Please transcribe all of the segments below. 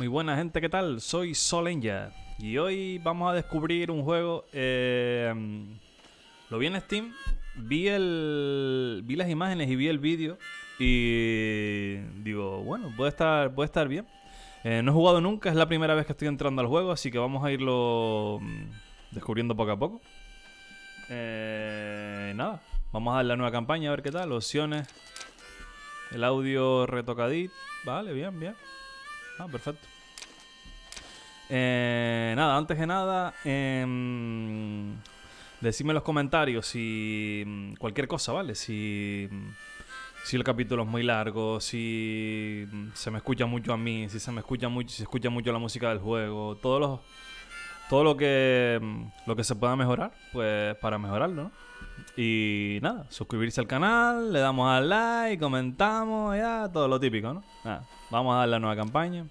Muy buena gente, ¿qué tal? Soy Solenja y hoy vamos a descubrir un juego. Lo vi en Steam, vi las imágenes y vi el vídeo y digo, bueno, puede estar bien. No he jugado nunca, es la primera vez que estoy entrando al juego, así que vamos a irlo descubriendo poco a poco. Nada, vamos a dar la nueva campaña a ver qué tal, opciones, el audio retocadito, vale, bien, bien. Ah, perfecto. Nada, antes que nada, decidme en los comentarios si cualquier cosa, ¿vale? Si el capítulo es muy largo, si se me escucha mucho a mí, si se escucha mucho la música del juego, todo lo que se pueda mejorar, pues para mejorarlo, ¿no? Y nada, suscribirse al canal, le damos al like, comentamos, ya, todo lo típico, ¿no? Nada, vamos a dar la nueva campaña.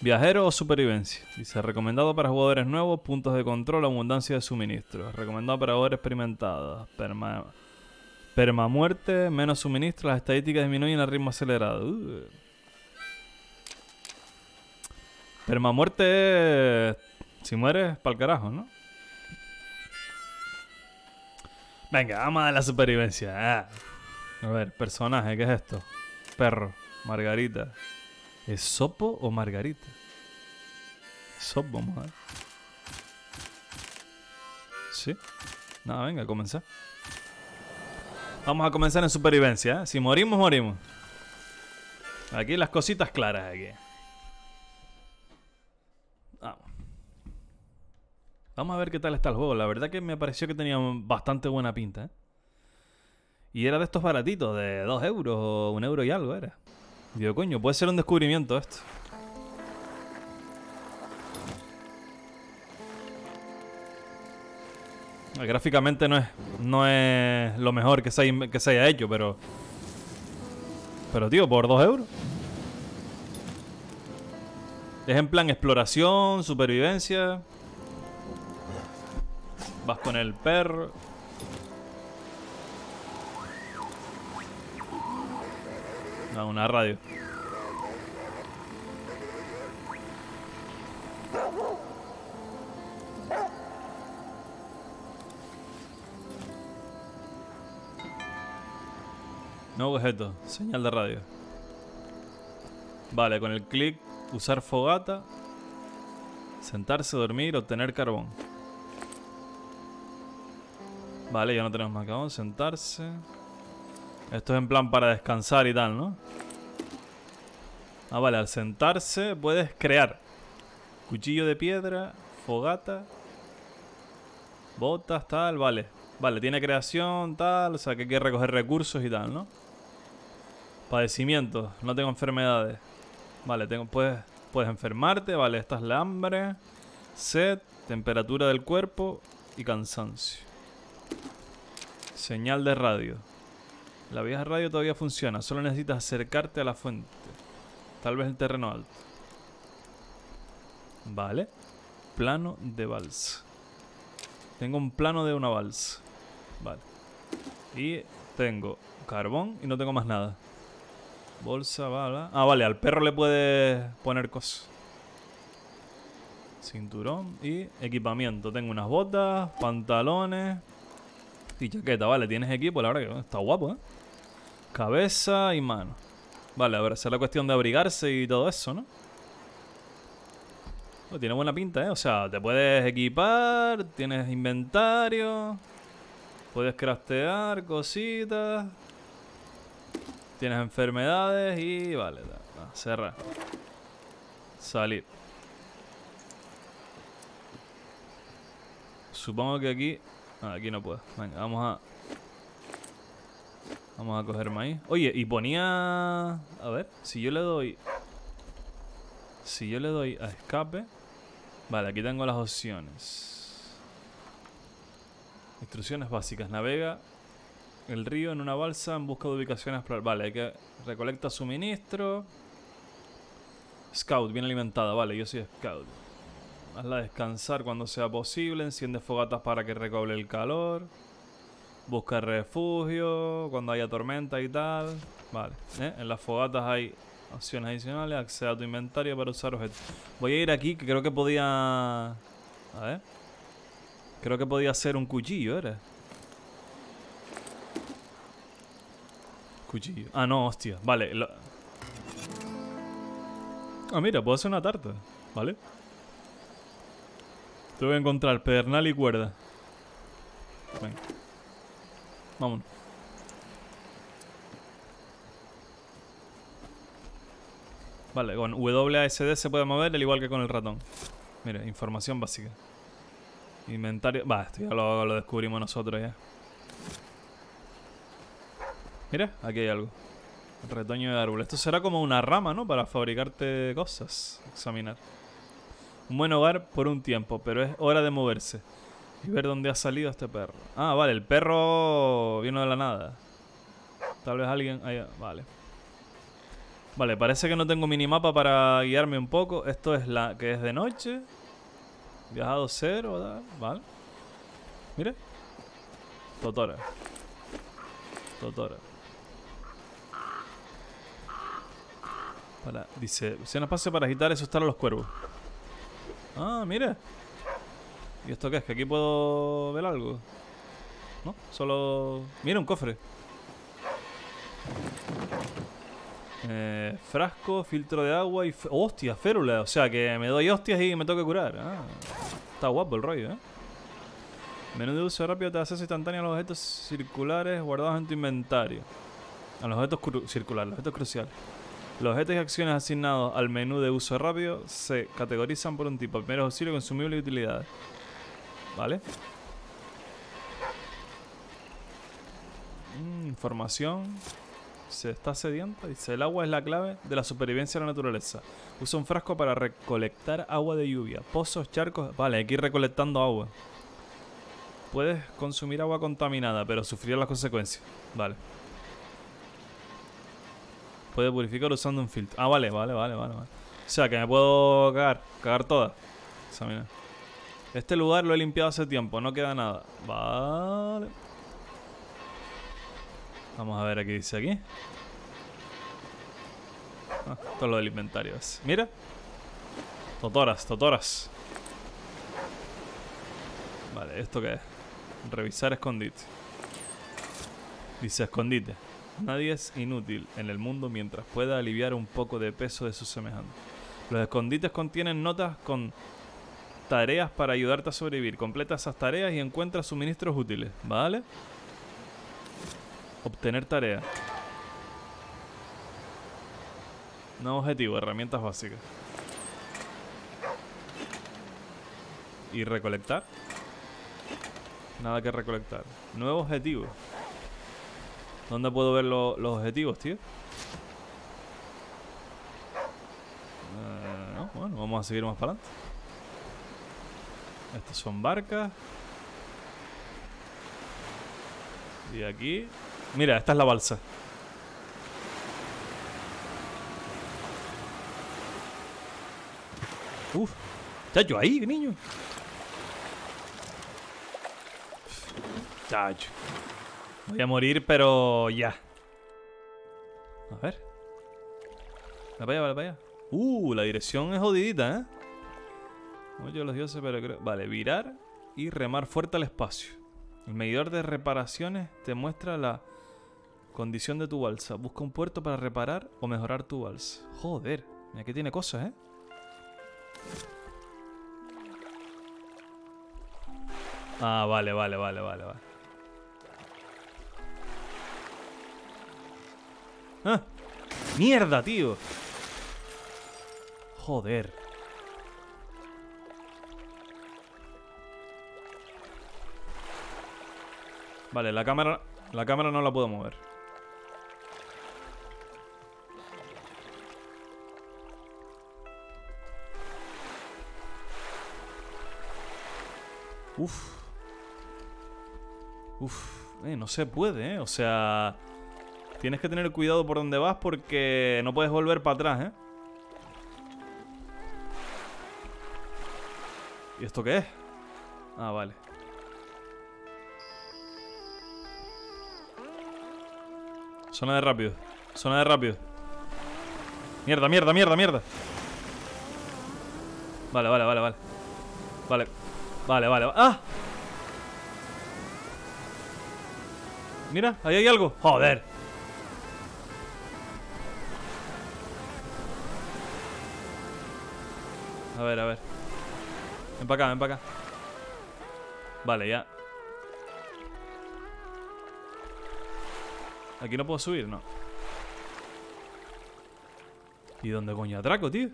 Viajero o supervivencia. Dice, recomendado para jugadores nuevos, puntos de control, abundancia de suministros. Recomendado para jugadores experimentados. Permamuerte, menos suministros, las estadísticas disminuyen a ritmo acelerado. Permamuerte, si mueres, pa'l carajo, ¿no? Venga, vamos a dar la supervivencia. A ver, personaje, ¿qué es esto? Perro, Margarita. ¿Es Sopo o Margarita? Sopo, vamos a ver. ¿Sí? Nada, venga, comenzar. Vamos a comenzar en supervivencia, ¿eh? Si morimos, morimos. Aquí las cositas claras, aquí. Vamos a ver qué tal está el juego. La verdad que me pareció que tenía bastante buena pinta, ¿eh? Y era de estos baratitos, de 2 euros o 1 euro y algo era. Digo, coño, puede ser un descubrimiento esto. Gráficamente no es lo mejor que se haya hecho, pero... Pero, tío, por 2 euros. Es en plan exploración, supervivencia... Vas con el perro. No, una radio. No objeto, señal de radio. Vale, con el clic, usar fogata, sentarse, dormir, obtener carbón. Vale, ya no tenemos más carbón, sentarse. Esto es en plan para descansar y tal, ¿no? Ah, vale, al sentarse puedes crear cuchillo de piedra, fogata, botas, tal, vale. Vale, tiene creación, tal, o sea que hay que recoger recursos y tal, ¿no? Padecimientos, no tengo enfermedades. Vale, puedes enfermarte, vale, esta es la hambre, sed, temperatura del cuerpo y cansancio. Señal de radio. La vieja radio todavía funciona, solo necesitas acercarte a la fuente. Tal vez el terreno alto. Vale. Plano de balsa. Tengo un plano de una balsa. Vale. Y tengo carbón y no tengo más nada. Bolsa, bala. Ah, vale, al perro le puedes poner cosas. Cinturón y equipamiento. Tengo unas botas, pantalones... Y chaqueta, vale, tienes equipo, la verdad que está guapo, ¿eh? Cabeza y mano. Vale, a ver, será la cuestión de abrigarse y todo eso, ¿no? Pues tiene buena pinta, ¿eh? O sea, te puedes equipar, tienes inventario, puedes craftear cositas, tienes enfermedades y... Vale, cerrar. Salir. Supongo que aquí... Ah, aquí no puedo. Venga, vamos a coger maíz. Oye, y ponía... A ver, si yo le doy a escape. Vale, aquí tengo las opciones. Instrucciones básicas. Navega el río en una balsa en busca de ubicaciones. Vale, hay que recolecta suministro. Scout, bien alimentada. Vale, yo soy scout. Hazla descansar cuando sea posible, enciende fogatas para que recobre el calor, busca refugio cuando haya tormenta y tal. Vale, en las fogatas hay Opciones adicionales, accede a tu inventario para usar objetos. Voy a ir aquí, que creo que podía... A ver. Creo que podía hacer un cuchillo, ¿era? Cuchillo. Ah, no, hostia. Vale. Ah, mira, puedo hacer una tarta. Vale. Te voy a encontrar pedernal y cuerda. Venga. Vámonos. Vale, con WASD se puede mover al igual que con el ratón. Mira, información básica. Inventario... Va, esto ya lo descubrimos nosotros ya. Mira, aquí hay algo. Retoño de árbol. Esto será como una rama, ¿no? Para fabricarte cosas. Examinar. Un buen hogar por un tiempo, pero es hora de moverse. Y ver dónde ha salido este perro. Ah, vale, el perro vino de la nada. Tal vez alguien... Haya... Vale. Vale, parece que no tengo minimapa para guiarme un poco. Esto es la que es de noche. Viajado cero, vale. Mire. Totora. Totora. Para, dice, opción espacio para agitar y asustar a los cuervos. Ah, mire. ¿Y esto qué es? ¿Que aquí puedo ver algo? No, solo... Mira, un cofre. Frasco, filtro de agua y... ¡Hostia, férula! O sea, que me doy hostias y me tengo que curar. Ah, está guapo el rollo, ¿eh? Menú de uso rápido, te acceso instantáneo a los objetos circulares guardados en tu inventario. A los objetos circulares, los objetos cruciales. Los objetos y acciones asignados al menú de uso rápido se categorizan por un tipo: primeros auxilios, consumibles y utilidades. ¿Vale? Información. Se está sedienta, dice, el agua es la clave de la supervivencia de la naturaleza. Usa un frasco para recolectar agua de lluvia. Pozos, charcos... Vale, hay que ir recolectando agua. Puedes consumir agua contaminada, pero sufrir las consecuencias. Vale. Puedes purificar usando un filtro. Ah, vale. O sea, que me puedo cagar toda. Examinar. Este lugar lo he limpiado hace tiempo, no queda nada. Vale. Vamos a ver qué dice aquí. Ah, esto es lo del inventario. Mira. Totoras. Vale, ¿esto qué es? Revisar escondite. Dice escondite. Nadie es inútil en el mundo mientras pueda aliviar un poco de peso de sus semejantes. Los escondites contienen notas con tareas para ayudarte a sobrevivir. Completa esas tareas y encuentra suministros útiles. Vale. Obtener tarea. No objetivo, herramientas básicas. ¿Y recolectar? Nada que recolectar. Nuevo objetivo. ¿Dónde puedo ver los objetivos, tío? No, bueno, vamos a seguir más para adelante. Estas son barcas. Y aquí... Mira, esta es la balsa. Uf, chacho, ahí, niño. Chacho. Voy a morir, pero ya. A ver. Vale para allá. La dirección es jodidita, ¿eh? Oye, los dioses, pero creo... Vale, virar y remar fuerte al espacio. El medidor de reparaciones te muestra la... Condición de tu balsa. Busca un puerto para reparar o mejorar tu balsa. Joder, mira que tiene cosas, ¿eh? Ah, vale. ¡Ah! ¡Mierda, tío! Joder. Vale, la cámara no la puedo mover. No se puede, ¿eh? O sea, tienes que tener cuidado por donde vas porque no puedes volver para atrás, ¿eh? ¿Y esto qué es? Ah, vale. Zona de rápido. Mierda, mierda, mierda, mierda. Vale, vale, vale, vale. Vale, vale, vale. ¡Ah! Mira, ahí hay algo. Joder. A ver, a ver. Ven para acá, ven para acá. Vale, ya. Aquí no puedo subir, no. ¿Y dónde coño atraco, tío?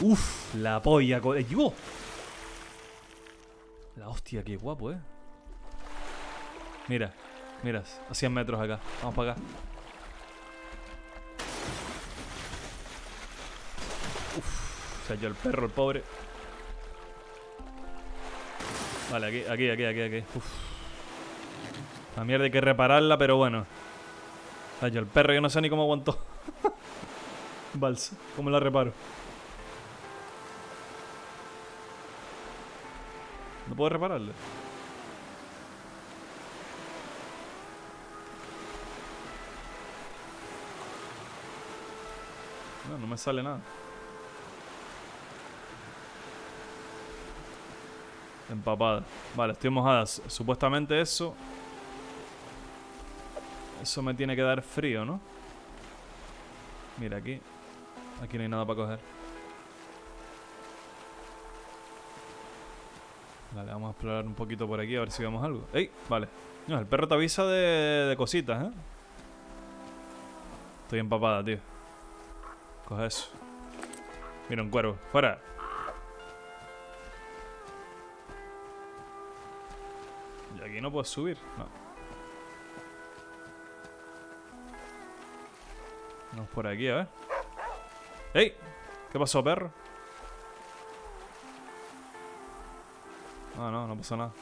Uf, la polla. ¡Llegó! La hostia, qué guapo, Mira, mira, a 100 metros acá. Vamos para acá. Uf, se cayó el perro, el pobre. Vale, aquí, aquí, aquí, aquí, aquí. Uf. La mierda hay que repararla, pero bueno. O sea, yo el perro, yo no sé ni cómo aguantó. Balsa, ¿cómo la reparo? ¿No puedo repararla? No, no me sale nada. Empapada. Vale, estoy mojada. Supuestamente eso... Eso me tiene que dar frío, ¿no? Mira, aquí... Aquí no hay nada para coger. Vale, vamos a explorar un poquito por aquí a ver si vemos algo. ¡Ey! Vale. No, el perro te avisa de cositas, Estoy empapada, tío. Coge eso. Mira, un cuervo. ¡Fuera! Aquí no puedo subir, no. Vamos por aquí, a ver. ¡Ey! ¿Qué pasó, perro? No, no, no pasó nada.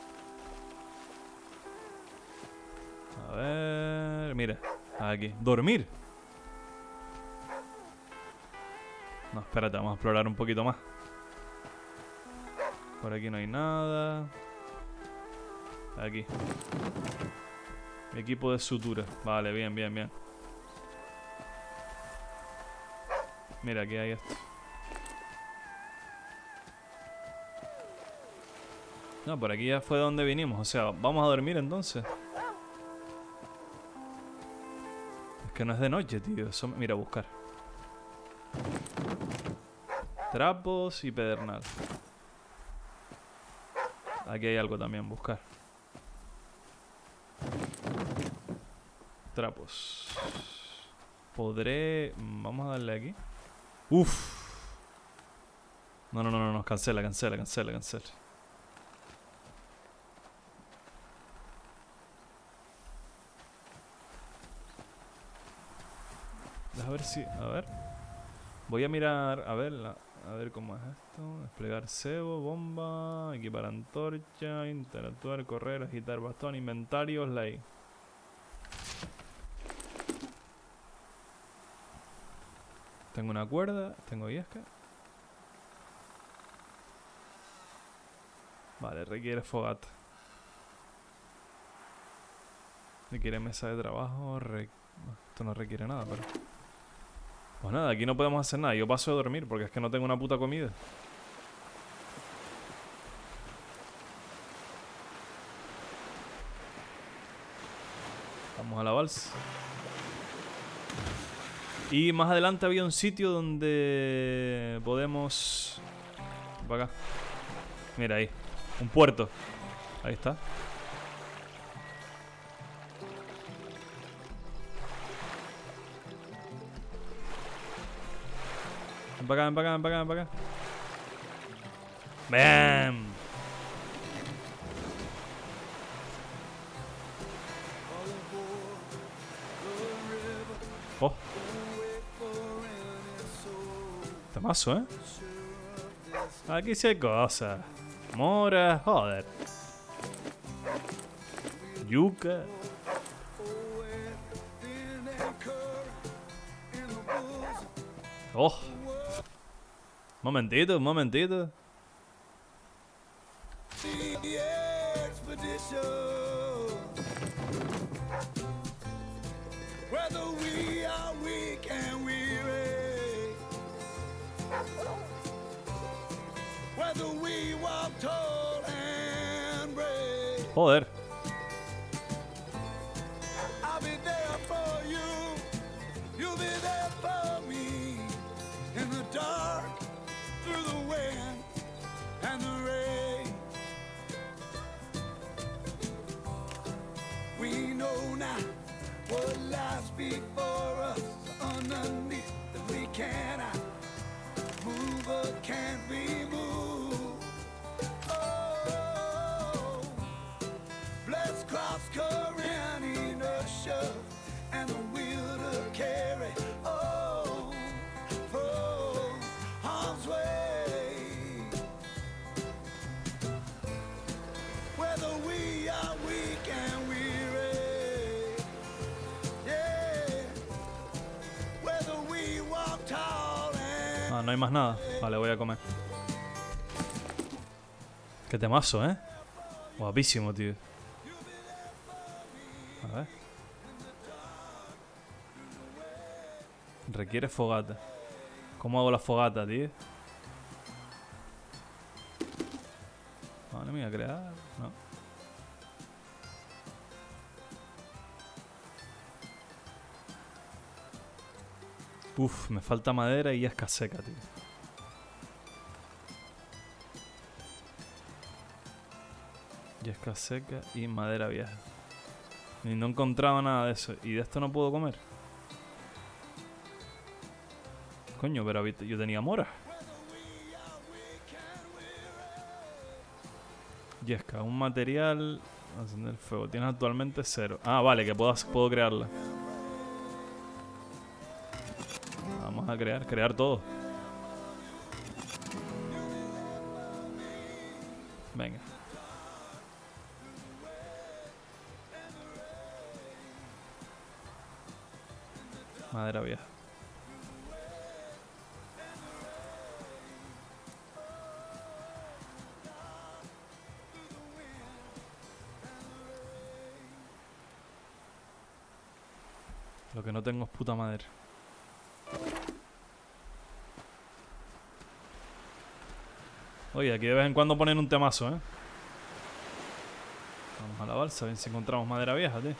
A ver... Mira, aquí. ¡Dormir! No, espérate, vamos a explorar un poquito más. Por aquí no hay nada... Aquí. Mi equipo de sutura. Vale, bien, bien, bien. Mira, aquí hay esto. No, por aquí ya fue donde vinimos. O sea, vamos a dormir entonces. Es que no es de noche, tío. Eso... Mira, buscar. Trapos y pedernal. Aquí hay algo también, buscar. Trapos. Podré... Vamos a darle aquí. Uff. No, no, no, no, cancela, cancela, cancela, cancela. A ver si... A ver. Voy a mirar... A ver, a ver cómo es esto. Desplegar cebo, bomba, equipar antorcha, interactuar, correr, agitar bastón, inventarios, like. Tengo una cuerda, tengo yesca. Vale, requiere fogata. Requiere mesa de trabajo. Esto no requiere nada, pero... Pues nada, aquí no podemos hacer nada. Yo paso de dormir porque es que no tengo una puta comida. Vamos a la balsa. Y más adelante había un sitio donde podemos... Para acá. Mira ahí. Un puerto. Ahí está. Ven para acá, ven para acá, ven para acá, ven para acá. ¡Bam! Oh. Temazo, Aquí sí hay cosas. Mora, joder. Yuca. Oh. Momentito, un momentito. Joder. Ah, no hay más nada. Vale, voy a comer. Qué temazo, ¿eh? Guapísimo, tío. A ver. Requiere fogata. ¿Cómo hago la fogata, tío? No, no me voy a crear. No. Uf, me falta madera y ya está seca, tío. Yesca seca y madera vieja. Y no encontraba nada de eso. Y de esto no puedo comer. Coño, pero yo tenía mora. Yesca, un material. Encender el fuego. Tienes actualmente 0. Ah, vale, que puedo crearla. Vamos a crear todo. Venga. Madera vieja. Lo que no tengo es puta madera. Oye, aquí de vez en cuando ponen un temazo, ¿eh? Vamos a la balsa, a ver si encontramos madera vieja, tío.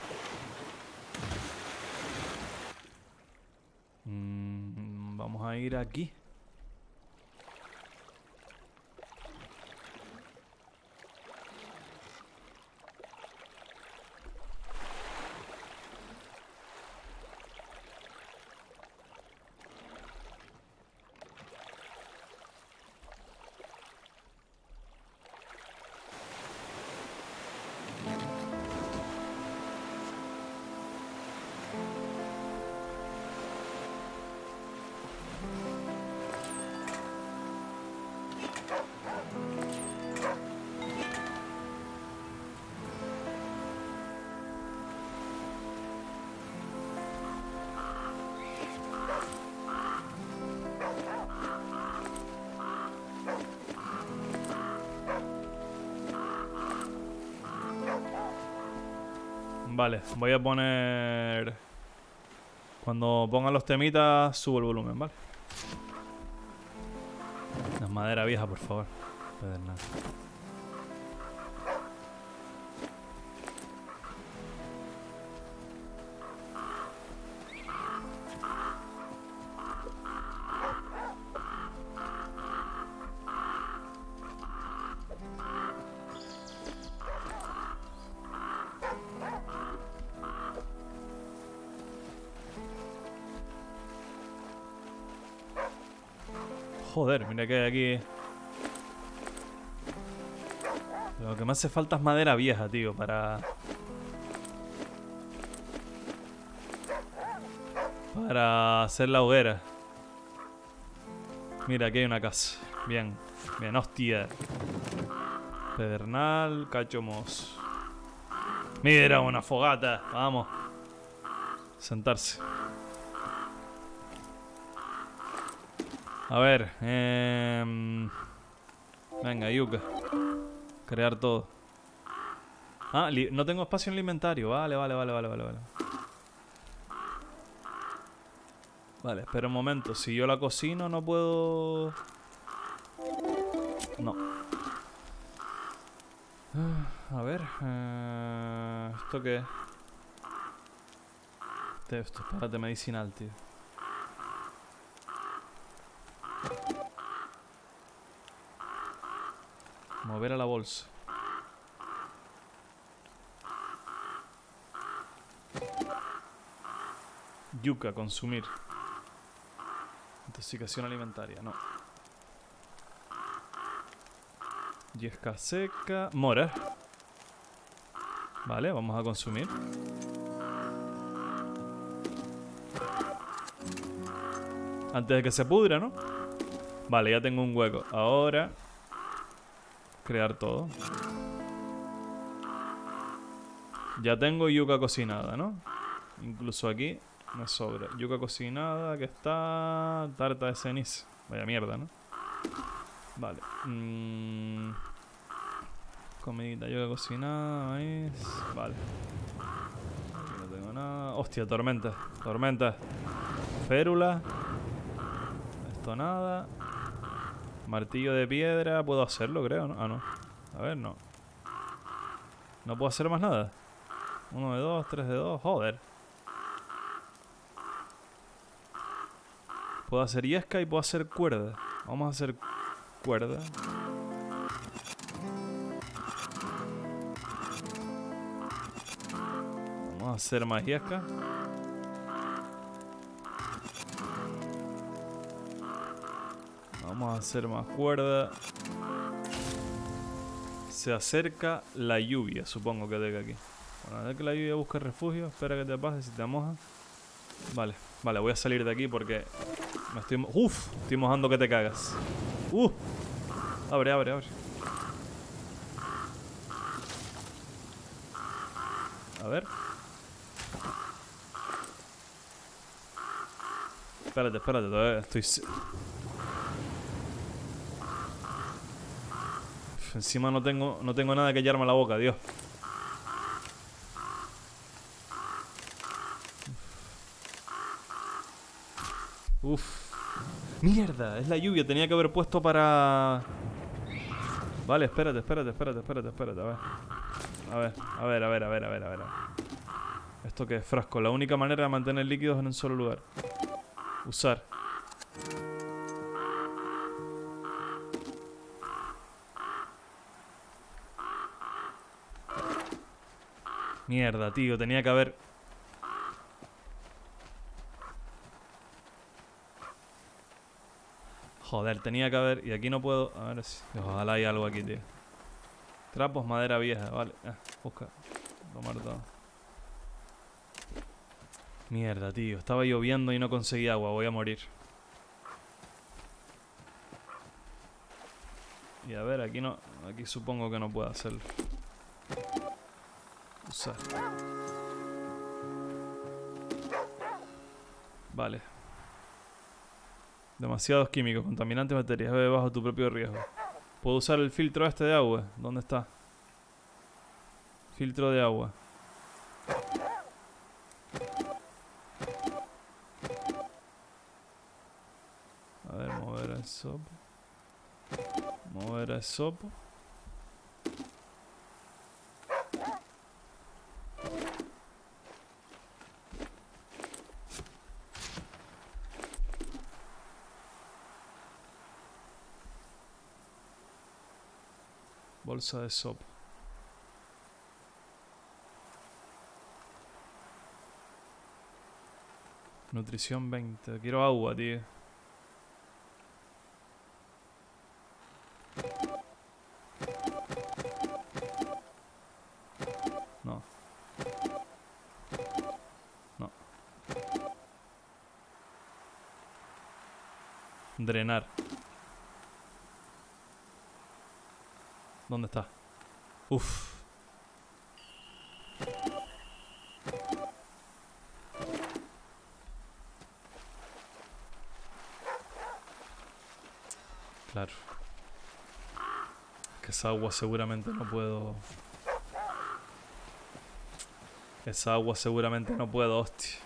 Vamos a ir aquí. Vale, voy a poner... Cuando pongan los temitas, subo el volumen, ¿vale? La madera vieja, por favor. Pedernal. Joder, mira que hay aquí. Lo que me hace falta es madera vieja, tío, para hacer la hoguera. Mira, aquí hay una casa. Bien, bien, hostia. Pedernal, cachomos. Mira, una fogata. Vamos. Sentarse. A ver, venga, yuca. Crear todo. Ah, no tengo espacio en el inventario. Vale. Vale, espera un momento. Si yo la cocino no puedo... No. A ver, ¿esto qué es? Esto es para medicinal, tío. Mover a la bolsa. Yuca, consumir. Intoxicación alimentaria, no. Yesca seca. Mora. Vale, vamos a consumir. Antes de que se pudra, ¿no? Vale, ya tengo un hueco. Ahora... crear todo. Ya tengo yuca cocinada, ¿no? Incluso aquí me sobra. Yuca cocinada, que está... tarta de ceniza. Vaya mierda, ¿no? Vale. Comidita, yuca cocinada, maíz... Vale. Aquí no tengo nada... Hostia, tormenta. Tormenta. Férula. Esto nada. Martillo de piedra. ¿Puedo hacerlo, creo? ¿No? Ah, no. A ver, no. No puedo hacer más nada. 1 de 2, 3 de 2. Joder. Puedo hacer yesca y puedo hacer cuerda. Vamos a hacer cuerda. Vamos a hacer más yesca. Vamos a hacer más cuerda. Se acerca la lluvia, supongo que de aquí. Bueno, de que la lluvia busca refugio. Espera que te pase si te mojas. Vale, vale, voy a salir de aquí porque me estoy... ¡Uf! Estoy mojando que te cagas. ¡Uh! Abre, abre, abre. A ver. Espérate, espérate, todavía estoy... Encima no tengo nada que echarme a la boca, Dios. Uf. Mierda, es la lluvia, tenía que haber puesto para... Vale, espérate, espérate, espérate, espérate, espérate, a ver. A ver, a ver, a ver, a ver, a ver, a ver. ¿Esto qué es? Frasco, la única manera de mantener líquidos en un solo lugar. Usar. Mierda, tío, tenía que haber... Joder, tenía que haber... Y aquí no puedo... A ver si... Ojalá hay algo aquí, tío. Trapos, madera vieja, vale. Busca. Tomar todo. Mierda, tío. Estaba lloviendo y no conseguí agua. Voy a morir. Y a ver, aquí no... Aquí supongo que no puedo hacerlo. Usar. Vale. Demasiados químicos, contaminantes, baterías. Bebe bajo tu propio riesgo. ¿Puedo usar el filtro este de agua? ¿Dónde está? Filtro de agua. A ver, mover el sopo. Mover el sopo. Bolsa de sopa. Nutrición 20. Quiero agua, tío. No. No. Drenar. ¿Dónde está? Uf. Claro. Que esa agua seguramente no puedo... Esa agua seguramente no puedo, hostia.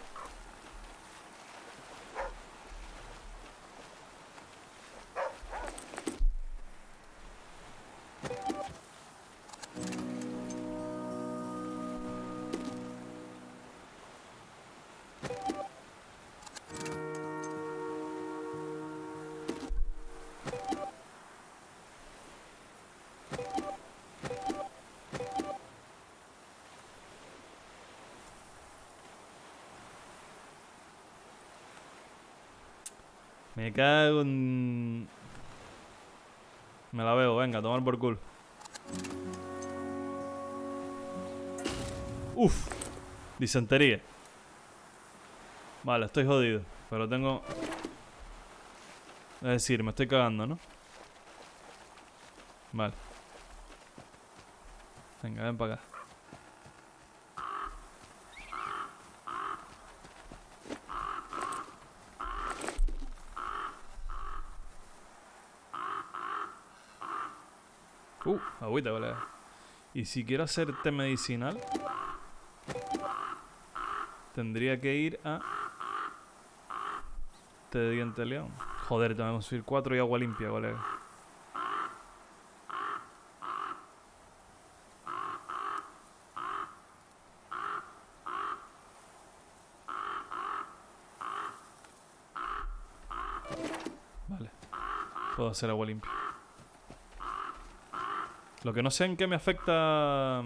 Me cago en... Me la veo, venga, a tomar por culo. Uf, disentería. Vale, estoy jodido, pero tengo... Es decir, me estoy cagando, ¿no? Vale. Venga, ven para acá. Agüita, colega. Y si quiero hacerte medicinal, tendría que ir a... Te de diente león. Joder, tengo que conseguir 4 y agua limpia, colega. Vale. Puedo hacer agua limpia. Lo que no sé en qué me afecta...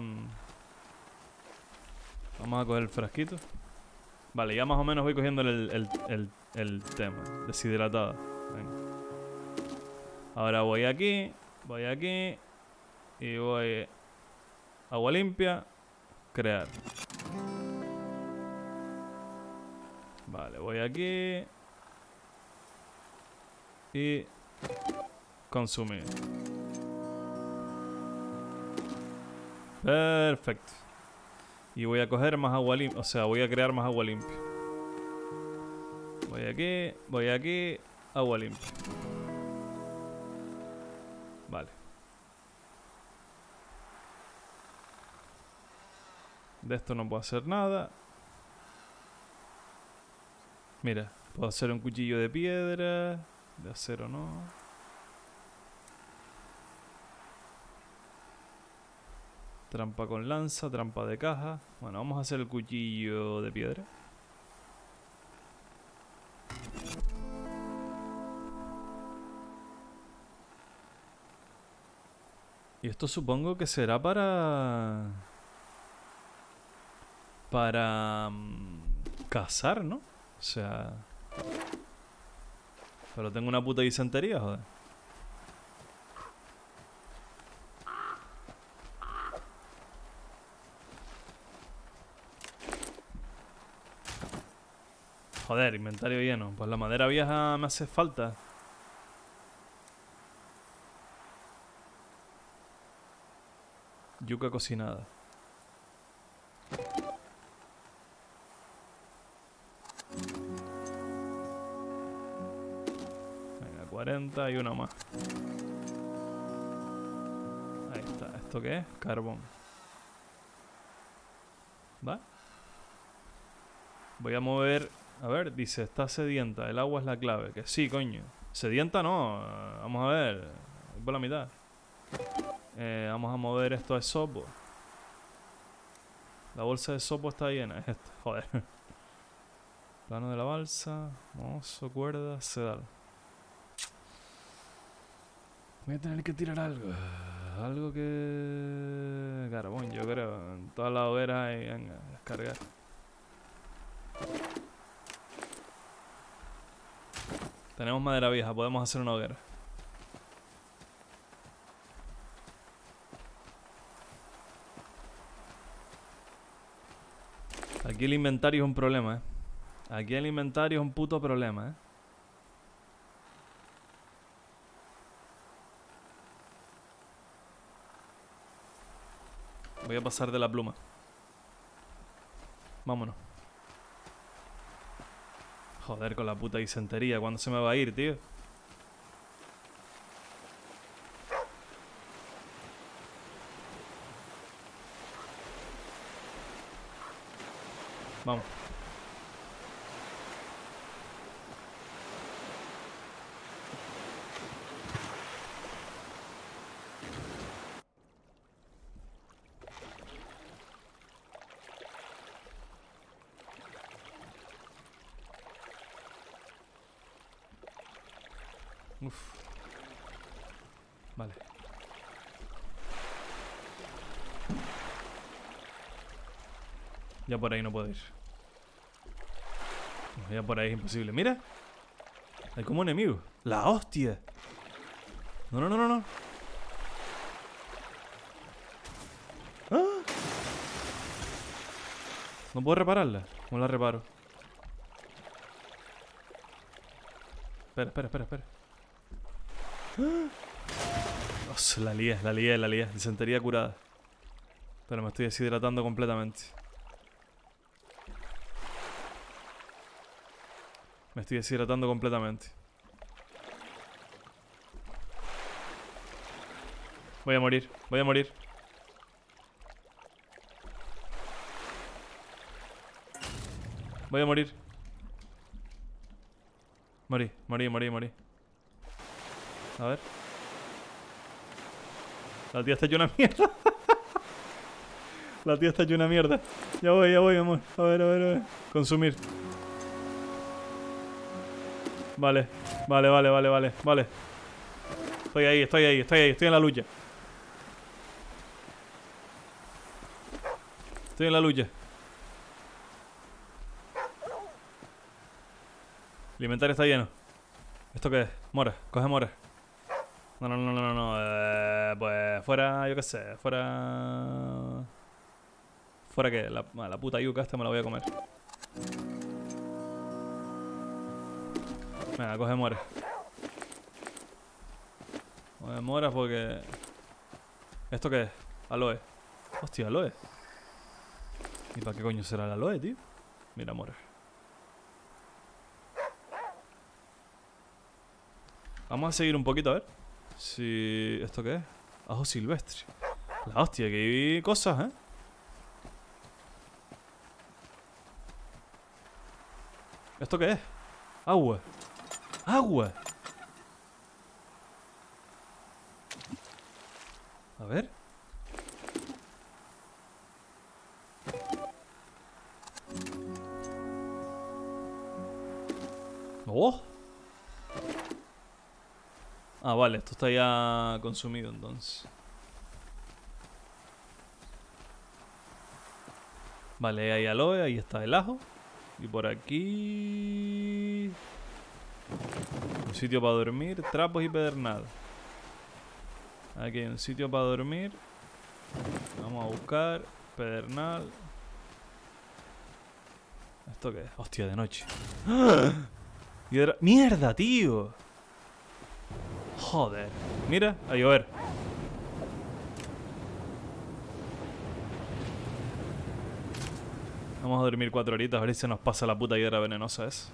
Vamos a coger el frasquito. Vale, ya más o menos voy cogiendo el tema. Deshidratada. Venga. Ahora voy aquí... Y voy... Agua limpia... Crear. Vale, voy aquí... Y... Consumir. Perfecto. Y voy a coger más agua limpia. O sea, voy a crear más agua limpia. Voy aquí, agua limpia. Vale. De esto no puedo hacer nada. Mira, puedo hacer un cuchillo de piedra. De acero no. Trampa con lanza, trampa de caja. Bueno, vamos a hacer el cuchillo de piedra. Y esto supongo que será para... cazar, ¿no? O sea... Pero tengo una puta disentería, joder. Joder, inventario lleno. Pues la madera vieja me hace falta. Yuca cocinada. Venga, 40 y una más. Ahí está. ¿Esto qué es? Carbón. ¿Va? Voy a mover... A ver, dice, está sedienta, el agua es la clave. Que sí, coño. Sedienta no, vamos a ver. Voy por la mitad. Vamos a mover esto a sopo. La bolsa de sopo está llena, es esto, joder. Plano de la balsa, mozo, cuerda, sedal. Voy a tener que tirar algo. Algo que... Carbón, yo creo. En todas las hogueras hay, venga, descargar. Tenemos madera vieja, podemos hacer una hoguera. Aquí el inventario es un problema, ¿eh? Aquí el inventario es un puto problema, ¿eh? Voy a pasar de la pluma. Vámonos. Joder, con la puta disentería. ¿Cuándo se me va a ir, tío? Vamos. Vale. Ya por ahí no puedo ir. No, ya por ahí es imposible. Mira. Hay como enemigo. ¡La hostia! No, no, no, no, no. ¡Ah! ¿No puedo repararla? ¿Cómo la reparo? Espera, espera, espera, espera. ¡Ah! Oh, la lié, la lié, la lié. Disentería curada. Pero me estoy deshidratando completamente. Me estoy deshidratando completamente. Voy a morir, voy a morir. Voy a morir. Morí, morí, morí, morí. A ver. La tía está hecha una mierda. La tía está hecha una mierda. Ya voy, amor. A ver, a ver, a ver. Consumir. Vale, vale, vale, vale, vale, vale. Estoy ahí, estoy ahí, estoy ahí, estoy en la lucha. Estoy en la lucha. El inventario está lleno. ¿Esto qué es? Mora, coge mora. No, no, no, no, no. Pues fuera, yo qué sé. Fuera... ¿Fuera qué? La puta yuca esta me la voy a comer. Venga, coge mora. Coge mora porque... ¿Esto qué es? Aloe. Hostia, aloe. ¿Y para qué coño será el aloe, tío? Mira, mora. Vamos a seguir un poquito, a ver. Si... ¿Esto qué es? Ajo silvestre. La hostia, que hay cosas, ¿eh? ¿Esto qué es? Agua. Agua. A ver. ¡Oh! Ah, vale, esto está ya consumido entonces. Vale, ahí aloe, ahí está el ajo. Y por aquí... Un sitio para dormir, trapos y pedernal. Aquí hay un sitio para dormir. Vamos a buscar pedernal. ¿Esto qué es? Hostia, de noche. ¡Ah! ¡Mierda, tío! Joder, mira, a llover. Vamos a dormir 4 horitas, a ver si se nos pasa la puta hiedra venenosa esa.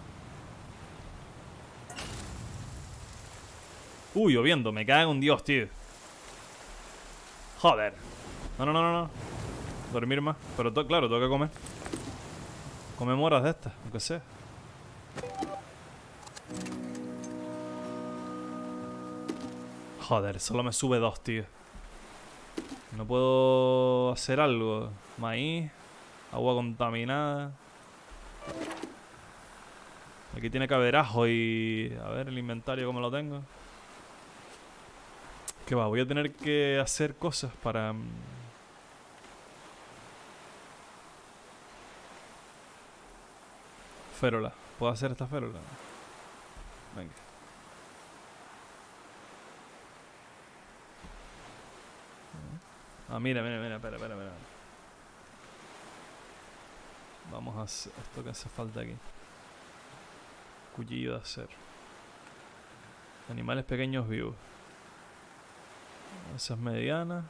Uy, lloviendo, me cago en Dios, tío. Joder. No, no, no, no, no. Dormir más, pero claro, tengo que comer. Come moras de estas, aunque sea. Joder, solo me sube 2, tío. No puedo hacer algo. Maíz. Agua contaminada. Aquí tiene que haber ajo y... A ver el inventario cómo lo tengo. Que va, voy a tener que hacer cosas para... Férola. ¿Puedo hacer esta férola? Venga. Ah, mira, mira, mira, espera, espera, espera. Vamos a hacer esto que hace falta aquí. Cuchillo de acero. Animales pequeños vivos. Esas medianas.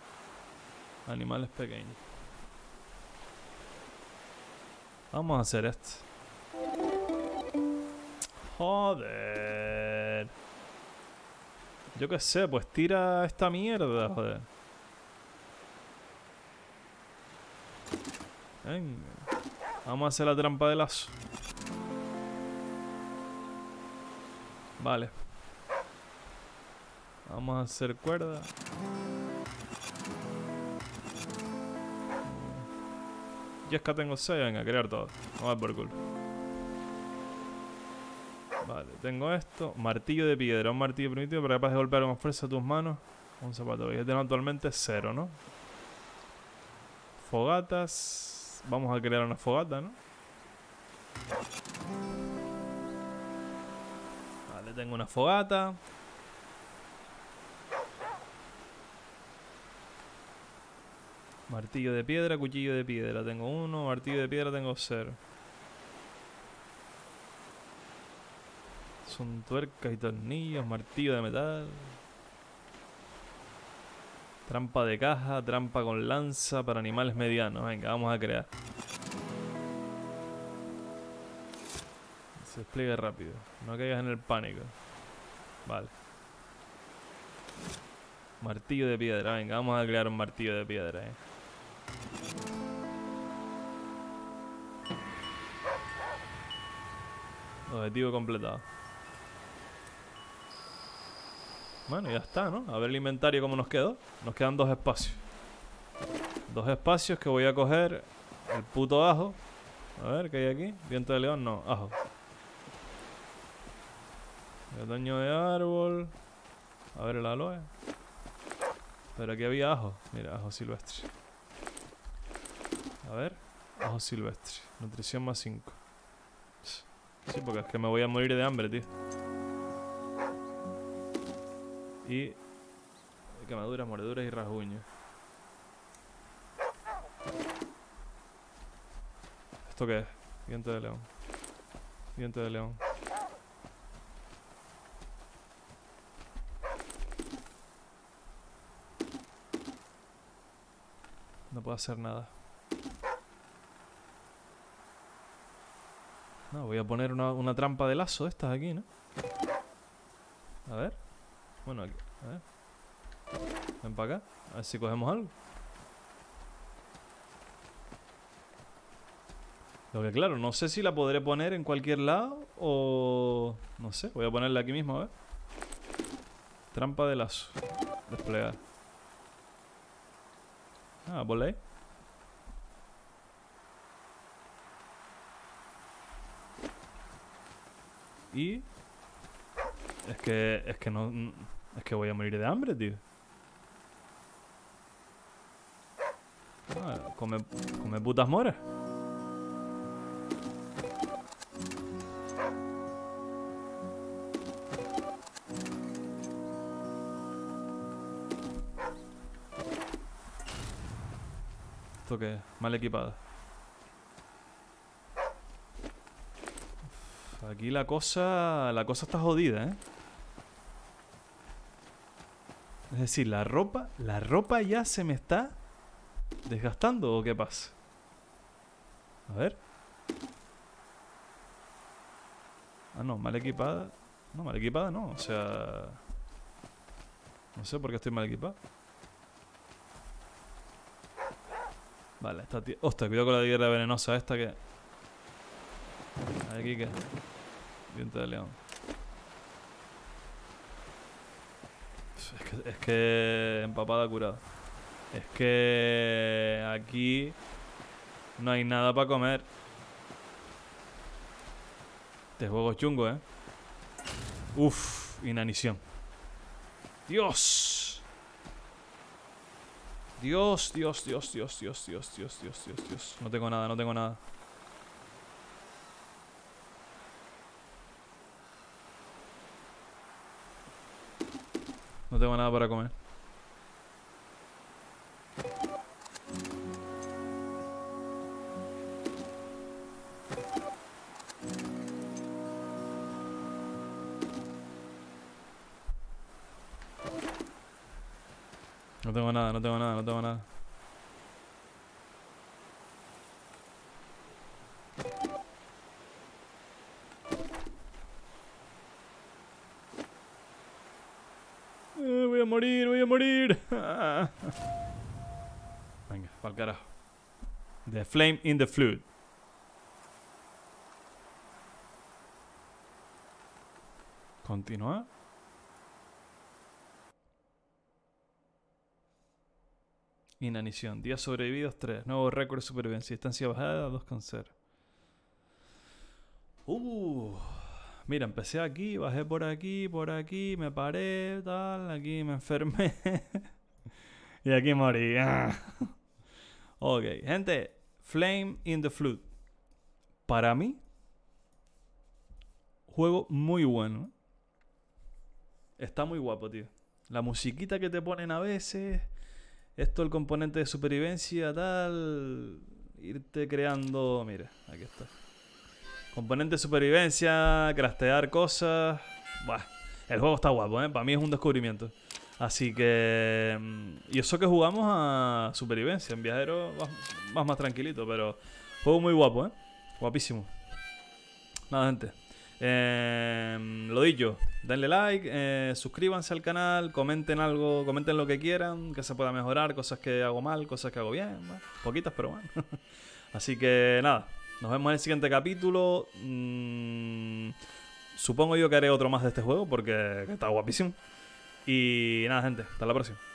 Animales pequeños. Vamos a hacer esto. Joder. Yo qué sé, pues tira esta mierda, joder. Venga. Vamos a hacer la trampa de lazo. Vale. Vamos a hacer cuerda. Ya es que tengo 6, venga, crear todo. Vamos a ver por culo. Vale, tengo esto. Martillo de piedra, un martillo primitivo para capaz de golpear con fuerza tus manos. Un zapato. Y tengo actualmente 0, ¿no? Fogatas. Vamos a crear una fogata, ¿no? Vale, tengo una fogata. Martillo de piedra, cuchillo de piedra. Tengo uno, martillo de piedra tengo 0. Son tuercas y tornillos, martillo de metal. Trampa de caja, trampa con lanza para animales medianos. Venga, vamos a crear. Se despliegue rápido. No caigas en el pánico. Vale. Martillo de piedra. Venga, vamos a crear un martillo de piedra. Objetivo completado. Bueno, ya está, ¿no? A ver el inventario cómo nos quedó. Nos quedan 2 espacios. 2 espacios que voy a coger el puto ajo. A ver, ¿qué hay aquí? Viento de león, no, ajo. Retoño de árbol. A ver el aloe. Pero aquí había ajo. Mira, ajo silvestre. A ver, ajo silvestre. Nutrición más 5. Sí, porque es que me voy a morir de hambre, tío. Y quemaduras, mordeduras y rasguños. ¿Esto qué es? Diente de león. Diente de león. No puedo hacer nada. No, voy a poner una trampa de lazo de estas aquí, ¿no? A ver. Bueno, aquí, a ver. Ven para acá, a ver si cogemos algo. Lo que claro, no sé si la podré poner en cualquier lado o... No sé, voy a ponerla aquí mismo, a ver. Trampa de lazo. Desplegar. Ah, ponle ahí. Y... Es que no... Es que voy a morir de hambre, tío. Ah, come putas moras. ¿Esto qué es? Mal equipada. Aquí la cosa está jodida, ¿eh? Es decir, la ropa ya se me está desgastando, ¿o qué pasa? A ver. Ah, no, mal equipada. No, mal equipada no, o sea... No sé por qué estoy mal equipado. Vale, esta tía... Hostia, cuidado con la tierra venenosa esta que... Aquí que... Diente de león. Es que... Empapada curada. Es que... Aquí... No hay nada para comer. Este juego es chungo, ¿eh? Uff, inanición. ¡Dios! Dios, Dios, Dios, Dios, Dios, Dios, Dios, Dios, Dios, Dios. No tengo nada, no tengo nada. No tengo nada para comer. No tengo nada, no tengo nada, no tengo nada. Voy a morir, voy a morir. Venga, pa'l carajo. The Flame in the Flood. Continúa. Inanición. Días sobrevividos 3. Nuevo récord de supervivencia. Distancia bajada 2,0. Mira, empecé aquí, bajé por aquí, me paré, tal, aquí me enfermé. Y aquí morí. Ok, gente. Flame in the Flood. Para mí, juego muy bueno. Está muy guapo, tío. La musiquita que te ponen a veces, esto, el componente de supervivencia, tal, irte creando... Mira, aquí está. Componente de supervivencia, craftear cosas... Buah, el juego está guapo, ¿eh? Para mí es un descubrimiento. Así que... Y eso que jugamos a supervivencia, en viajero vas más tranquilito, pero... Juego muy guapo, ¿eh? Guapísimo. Nada, gente. Lo dicho, denle like, suscríbanse al canal, comenten algo, comenten lo que quieran, que se pueda mejorar, cosas que hago mal, cosas que hago bien, bueno, poquitas pero bueno. Así que nada, nos vemos en el siguiente capítulo. Supongo yo que haré otro más de este juego porque está guapísimo. Y nada, gente, hasta la próxima.